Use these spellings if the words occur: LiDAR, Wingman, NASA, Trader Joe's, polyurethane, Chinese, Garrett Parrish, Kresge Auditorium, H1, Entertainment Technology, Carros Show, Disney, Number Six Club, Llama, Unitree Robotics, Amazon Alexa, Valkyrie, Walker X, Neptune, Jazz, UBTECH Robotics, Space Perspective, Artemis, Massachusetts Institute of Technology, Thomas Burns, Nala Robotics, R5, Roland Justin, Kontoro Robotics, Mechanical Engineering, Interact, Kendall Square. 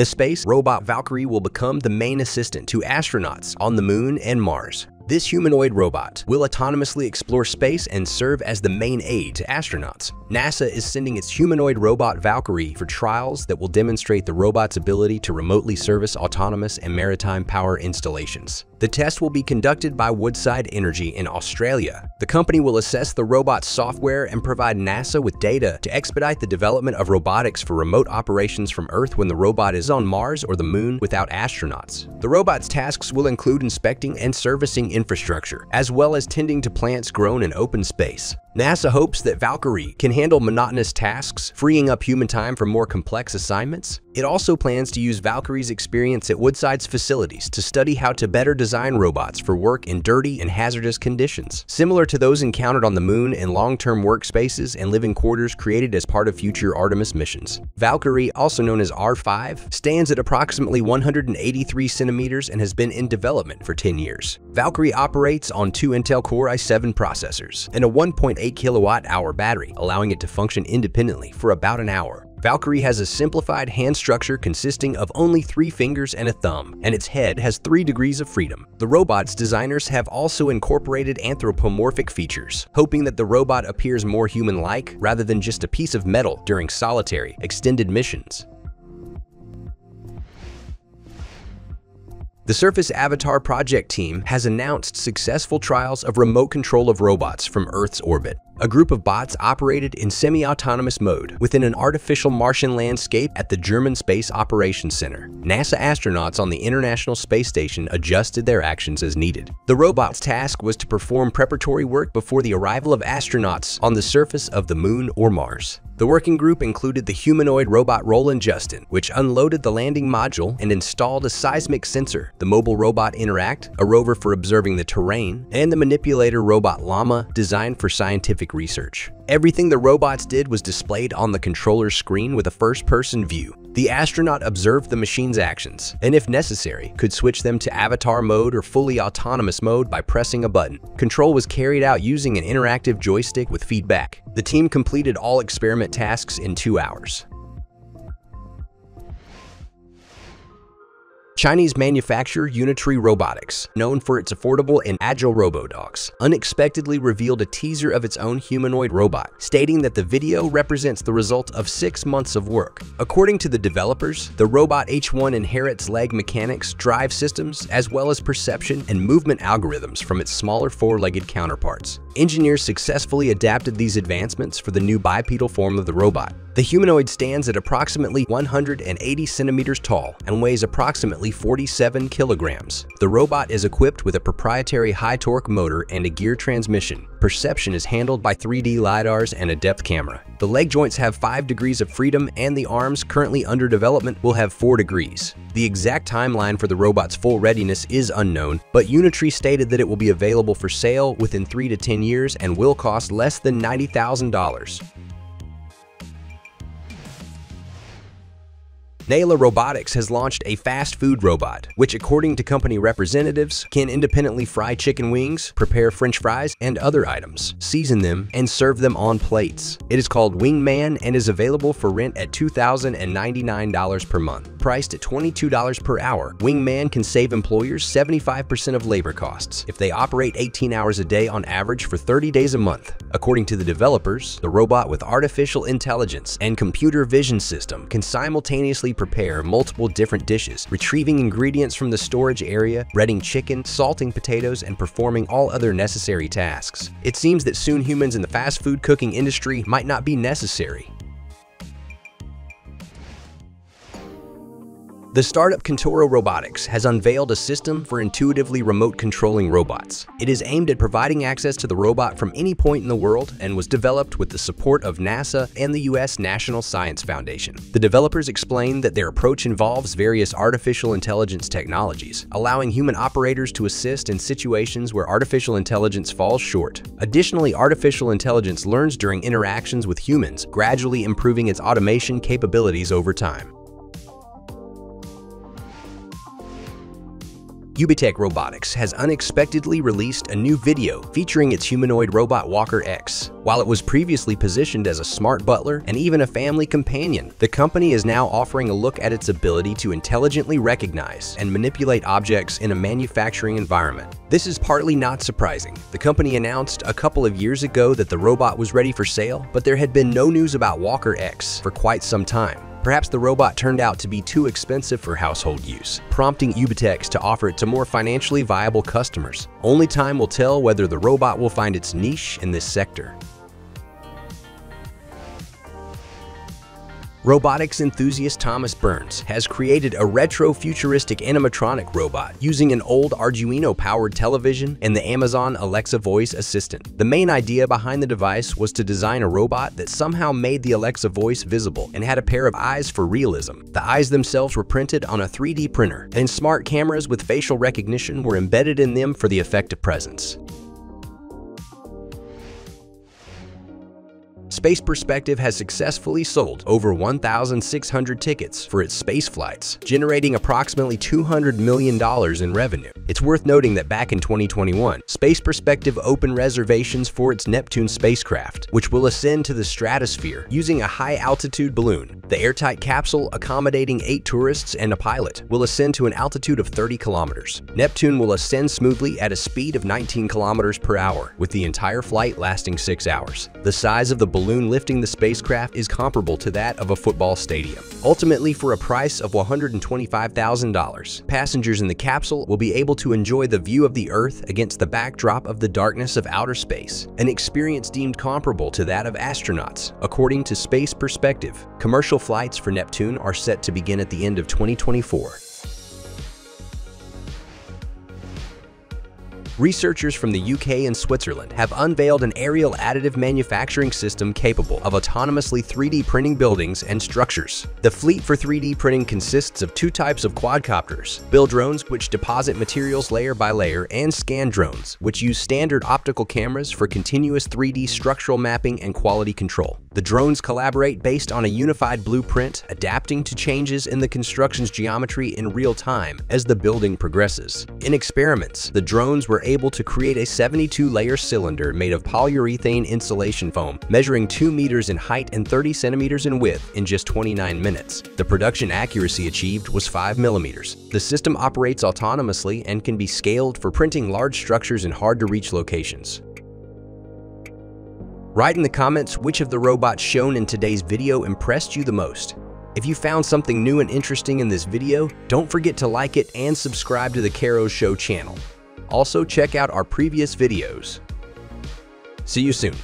The space robot Valkyrie will become the main assistant to astronauts on the Moon and Mars. This humanoid robot will autonomously explore space and serve as the main aid to astronauts. NASA is sending its humanoid robot Valkyrie for trials that will demonstrate the robot's ability to remotely service autonomous and maritime power installations. The test will be conducted by Woodside Energy in Australia. The company will assess the robot's software and provide NASA with data to expedite the development of robotics for remote operations from Earth when the robot is on Mars or the Moon without astronauts. The robot's tasks will include inspecting and servicing infrastructure, as well as tending to plants grown in open space. NASA hopes that Valkyrie can handle monotonous tasks, freeing up human time for more complex assignments. It also plans to use Valkyrie's experience at Woodside's facilities to study how to better design robots for work in dirty and hazardous conditions, similar to those encountered on the Moon in long-term workspaces and living quarters created as part of future Artemis missions. Valkyrie, also known as R5, stands at approximately 183 centimeters and has been in development for 10 years. Valkyrie operates on 2 Intel Core i7 processors and a 1.8 kilowatt-hour battery, allowing it to function independently for about an hour. Valkyrie has a simplified hand structure consisting of only 3 fingers and a thumb, and its head has 3 degrees of freedom. The robot's designers have also incorporated anthropomorphic features, hoping that the robot appears more human-like rather than just a piece of metal during solitary, extended missions. The Surface Avatar project team has announced successful trials of remote control of robots from Earth's orbit. A group of bots operated in semi-autonomous mode within an artificial Martian landscape at the German Space Operations Center. NASA astronauts on the International Space Station adjusted their actions as needed. The robot's task was to perform preparatory work before the arrival of astronauts on the surface of the Moon or Mars. The working group included the humanoid robot Roland Justin, which unloaded the landing module and installed a seismic sensor, the mobile robot Interact, a rover for observing the terrain, and the manipulator robot Llama, designed for scientific research. Everything the robots did was displayed on the controller's screen with a first-person view. The astronaut observed the machine's actions, and if necessary, could switch them to avatar mode or fully autonomous mode by pressing a button. Control was carried out using an interactive joystick with feedback. The team completed all experiment tasks in 2 hours. Chinese manufacturer Unitree Robotics, known for its affordable and agile robodogs, unexpectedly revealed a teaser of its own humanoid robot, stating that the video represents the result of 6 months of work. According to the developers, the robot H1 inherits leg mechanics, drive systems, as well as perception and movement algorithms from its smaller four-legged counterparts. Engineers successfully adapted these advancements for the new bipedal form of the robot. The humanoid stands at approximately 180 centimeters tall and weighs approximately 47 kilograms. The robot is equipped with a proprietary high-torque motor and a gear transmission. Perception is handled by 3D LiDARs and a depth camera. The leg joints have 5 degrees of freedom, and the arms, currently under development, will have 4 degrees. The exact timeline for the robot's full readiness is unknown, but Unitree stated that it will be available for sale within 3 to 10 years and will cost less than $90,000. Nala Robotics has launched a fast food robot, which, according to company representatives, can independently fry chicken wings, prepare French fries and other items, season them, and serve them on plates. It is called Wingman and is available for rent at $2,099 per month. Priced at $22 per hour, Wingman can save employers 75% of labor costs if they operate 18 hours a day on average for 30 days a month. According to the developers, the robot with artificial intelligence and computer vision system can simultaneously prepare multiple different dishes, retrieving ingredients from the storage area, breading chicken, salting potatoes, and performing all other necessary tasks. It seems that soon humans in the fast food cooking industry might not be necessary. The startup Kontoro Robotics has unveiled a system for intuitively remote controlling robots. It is aimed at providing access to the robot from any point in the world and was developed with the support of NASA and the U.S. National Science Foundation. The developers explained that their approach involves various artificial intelligence technologies, allowing human operators to assist in situations where artificial intelligence falls short. Additionally, artificial intelligence learns during interactions with humans, gradually improving its automation capabilities over time. UBTECH Robotics has unexpectedly released a new video featuring its humanoid robot Walker X. While it was previously positioned as a smart butler and even a family companion, the company is now offering a look at its ability to intelligently recognize and manipulate objects in a manufacturing environment. This is partly not surprising. The company announced a couple of years ago that the robot was ready for sale, but there had been no news about Walker X for quite some time. Perhaps the robot turned out to be too expensive for household use, prompting UBTECH to offer it to more financially viable customers. Only time will tell whether the robot will find its niche in this sector. Robotics enthusiast Thomas Burns has created a retro-futuristic animatronic robot using an old Arduino-powered television and the Amazon Alexa voice assistant. The main idea behind the device was to design a robot that somehow made the Alexa voice visible and had a pair of eyes for realism. The eyes themselves were printed on a 3D printer, and smart cameras with facial recognition were embedded in them for the effect of presence. Space Perspective has successfully sold over 1,600 tickets for its space flights, generating approximately $200 million in revenue. It's worth noting that back in 2021, Space Perspective opened reservations for its Neptune spacecraft, which will ascend to the stratosphere using a high-altitude balloon. The airtight capsule, accommodating 8 tourists and a pilot, will ascend to an altitude of 30 kilometers. Neptune will ascend smoothly at a speed of 19 kilometers per hour, with the entire flight lasting 6 hours. The size of the balloon lifting the spacecraft is comparable to that of a football stadium. Ultimately, for a price of $125,000, passengers in the capsule will be able to enjoy the view of the Earth against the backdrop of the darkness of outer space, an experience deemed comparable to that of astronauts, according to Space Perspective. Commercial flights for Neptune are set to begin at the end of 2024. Researchers from the UK and Switzerland have unveiled an aerial additive manufacturing system capable of autonomously 3D printing buildings and structures. The fleet for 3D printing consists of 2 types of quadcopters: bill drones, which deposit materials layer by layer, and scan drones, which use standard optical cameras for continuous 3D structural mapping and quality control. The drones collaborate based on a unified blueprint, adapting to changes in the construction's geometry in real time as the building progresses. In experiments, the drones were able to create a 72-layer cylinder made of polyurethane insulation foam, measuring 2 meters in height and 30 centimeters in width in just 29 minutes. The production accuracy achieved was 5 millimeters. The system operates autonomously and can be scaled for printing large structures in hard-to-reach locations. Write in the comments which of the robots shown in today's video impressed you the most. If you found something new and interesting in this video, don't forget to like it and subscribe to the Carros Show channel. Also, check out our previous videos. See you soon.